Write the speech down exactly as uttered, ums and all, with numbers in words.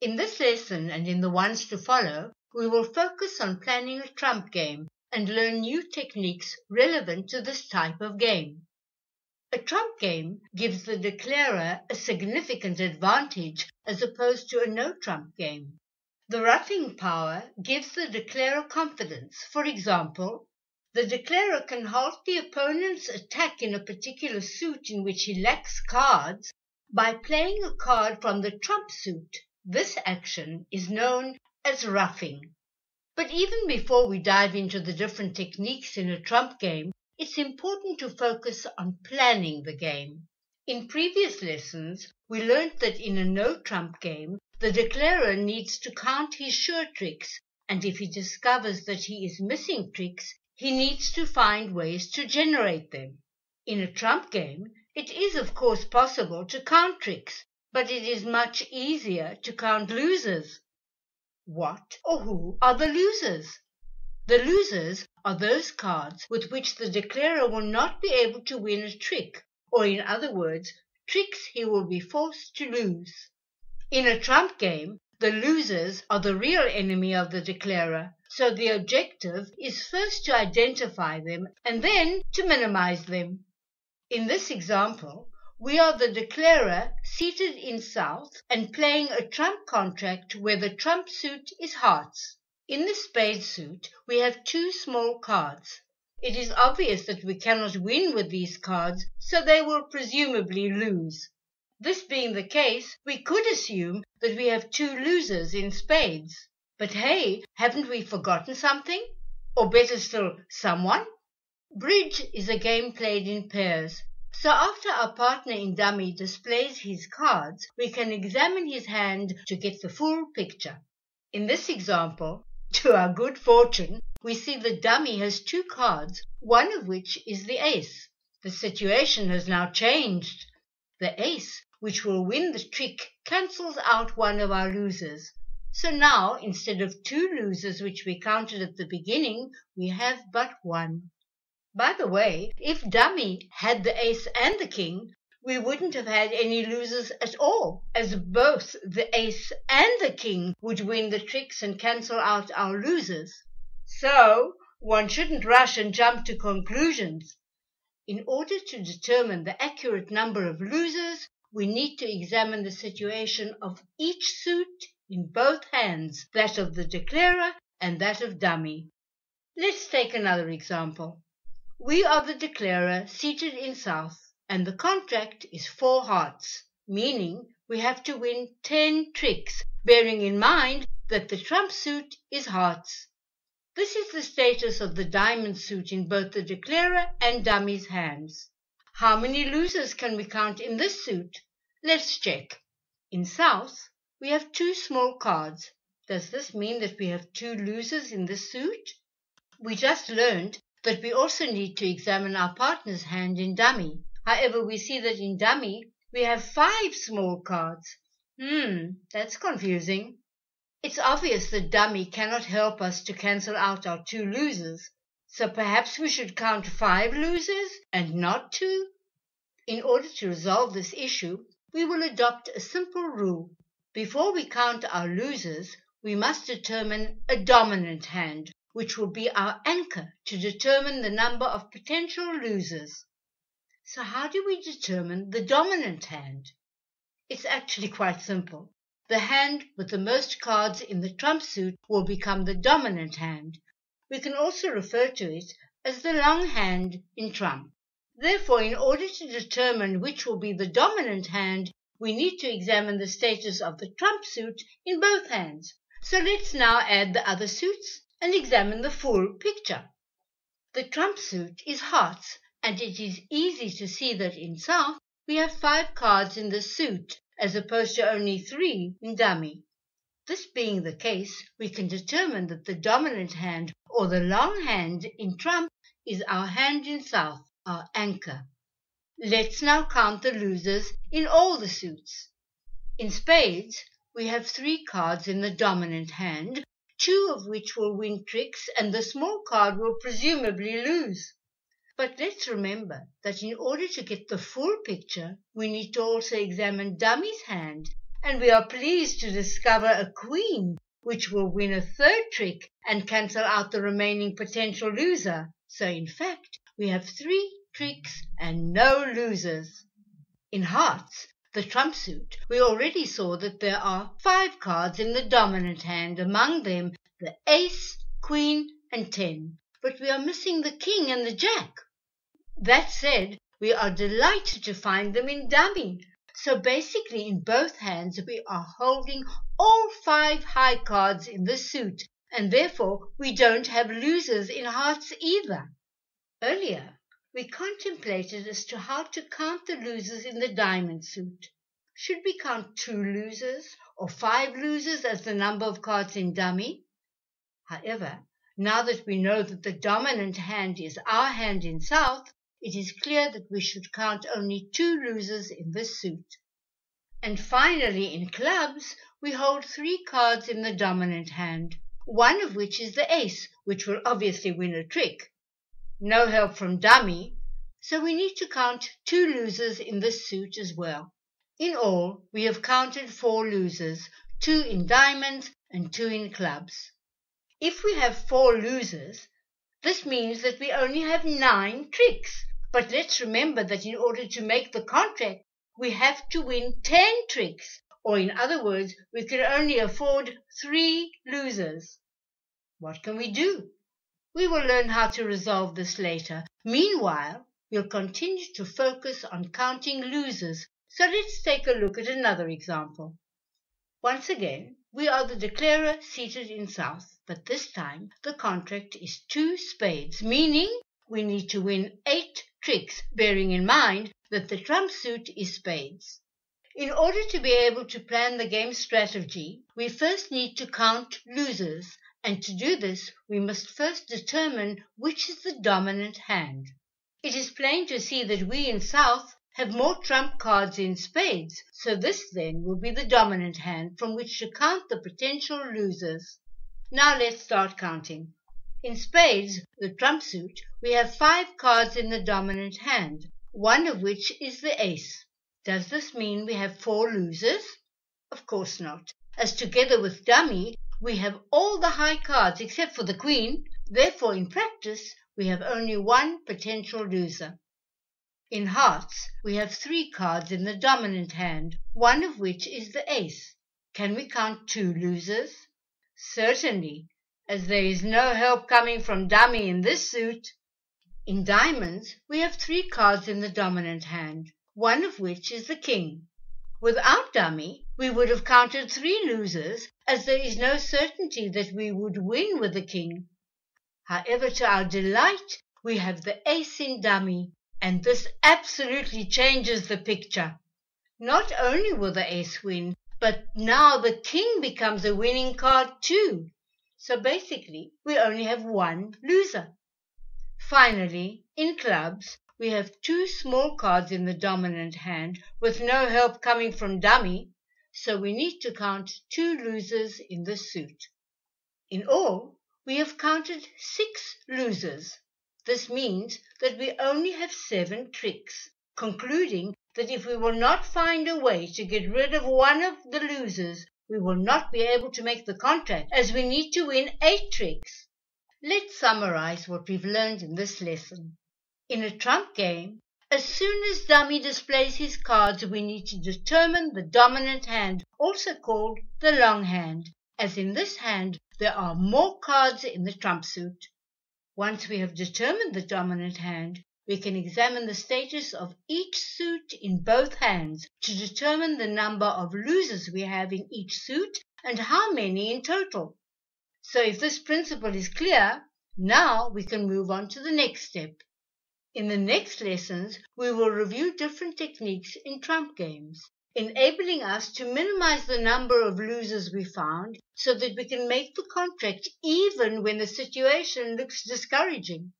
In this lesson and in the ones to follow, we will focus on planning a trump game and learn new techniques relevant to this type of game. A trump game gives the declarer a significant advantage as opposed to a no-trump game. The roughing power gives the declarer confidence. For example, the declarer can halt the opponent's attack in a particular suit in which he lacks cards by playing a card from the trump suit. This action is known as roughing. But even before we dive into the different techniques in a trump game, it's important to focus on planning the game. In previous lessons, we learned that in a no-trump game, the declarer needs to count his sure tricks, and if he discovers that he is missing tricks, he needs to find ways to generate them. In a trump game, it is of course possible to count tricks, but it is much easier to count losers. What or who are the losers? The losers are those cards with which the declarer will not be able to win a trick, or in other words, tricks he will be forced to lose. In a trump game, the losers are the real enemy of the declarer, so the objective is first to identify them and then to minimize them. In this example, we are the declarer seated in south and playing a trump contract where the trump suit is hearts. In the spade suit, we have two small cards. It is obvious that we cannot win with these cards, so they will presumably lose. This being the case, we could assume that we have two losers in spades. But hey, haven't we forgotten something? Or better still, someone? Bridge is a game played in pairs, so after our partner in dummy displays his cards, we can examine his hand to get the full picture. In this example, to our good fortune, we see the dummy has two cards, one of which is the ace. The situation has now changed. The ace, which will win the trick, cancels out one of our losers. So now, instead of two losers which we counted at the beginning, we have but one. By the way, if dummy had the ace and the king, we wouldn't have had any losers at all, as both the ace and the king would win the tricks and cancel out our losers. So, one shouldn't rush and jump to conclusions. In order to determine the accurate number of losers, we need to examine the situation of each suit in both hands, that of the declarer and that of dummy. Let's take another example. We are the declarer seated in south, and the contract is four hearts, meaning we have to win ten tricks, bearing in mind that the trump suit is hearts. This is the status of the diamond suit in both the declarer and dummy's hands. How many losers can we count in this suit? Let's check. In south, we have two small cards. Does this mean that we have two losers in this suit? We just learned that we also need to examine our partner's hand in dummy. However, we see that in dummy, we have five small cards. Hmm, that's confusing. It's obvious that dummy cannot help us to cancel out our two losers, so perhaps we should count five losers and not two? In order to resolve this issue, we will adopt a simple rule. Before we count our losers, we must determine a dominant hand, which will be our anchor to determine the number of potential losers. So how do we determine the dominant hand? It's actually quite simple. The hand with the most cards in the trump suit will become the dominant hand. We can also refer to it as the long hand in trump. Therefore, in order to determine which will be the dominant hand, we need to examine the status of the trump suit in both hands. So let's now add the other suits and examine the full picture. The trump suit is hearts, and it is easy to see that in south we have five cards in the suit, as opposed to only three in dummy. This being the case, we can determine that the dominant hand, or the long hand in trump, is our hand in south, our anchor. Let's now count the losers in all the suits. In spades, we have three cards in the dominant hand, two of which will win tricks and the small card will presumably lose. But let's remember that in order to get the full picture, we need to also examine dummy's hand, and we are pleased to discover a queen, which will win a third trick and cancel out the remaining potential loser. So in fact, we have three tricks and no losers. In hearts, the trump suit, we already saw that there are five cards in the dominant hand, among them the ace, queen, and ten. But we are missing the king and the jack. That said, we are delighted to find them in dummy. So basically in both hands we are holding all five high cards in the suit, and therefore we don't have losers in hearts either. Earlier we contemplated as to how to count the losers in the diamond suit. Should we count two losers or five losers as the number of cards in dummy? However, now that we know that the dominant hand is our hand in south, it is clear that we should count only two losers in this suit. And finally, in clubs, we hold three cards in the dominant hand, one of which is the ace, which will obviously win a trick. No help from dummy, so we need to count two losers in this suit as well. In all, we have counted four losers, two in diamonds and two in clubs. If we have four losers, this means that we only have nine tricks. But let's remember that in order to make the contract, we have to win ten tricks, or in other words, we can only afford three losers. What can we do? We will learn how to resolve this later. Meanwhile, we'll continue to focus on counting losers, so let's take a look at another example. Once again, we are the declarer seated in south, but this time the contract is two spades, meaning we need to win eight tricks, bearing in mind that the trump suit is spades. In order to be able to plan the game strategy, we first need to count losers, and to do this, we must first determine which is the dominant hand. It is plain to see that we in south have more trump cards in spades, so this then will be the dominant hand from which to count the potential losers. Now let's start counting. In spades, the trump suit, we have five cards in the dominant hand, one of which is the ace. Does this mean we have four losers? Of course not, as together with dummy, we have all the high cards except for the queen. Therefore, in practice, we have only one potential loser. In hearts, we have three cards in the dominant hand, one of which is the ace. Can we count two losers? Certainly, as there is no help coming from dummy in this suit. In diamonds, we have three cards in the dominant hand, one of which is the king. Without dummy, we would have counted three losers, as there is no certainty that we would win with the king. However, to our delight, we have the ace in dummy. And this absolutely changes the picture. Not only will the ace win, but now the king becomes a winning card too. So basically, we only have one loser. Finally, in clubs, we have two small cards in the dominant hand with no help coming from dummy, so we need to count two losers in the suit. In all, we have counted six losers. This means that we only have seven tricks, concluding that if we will not find a way to get rid of one of the losers, we will not be able to make the contract, as we need to win eight tricks. Let's summarize what we've learned in this lesson. In a trump game, as soon as dummy displays his cards, we need to determine the dominant hand, also called the long hand, as in this hand there are more cards in the trump suit. Once we have determined the dominant hand, we can examine the status of each suit in both hands to determine the number of losers we have in each suit and how many in total. So if this principle is clear, now we can move on to the next step. In the next lessons, we will review different techniques in trump games, enabling us to minimize the number of losers we found so that we can make the contract even when the situation looks discouraging.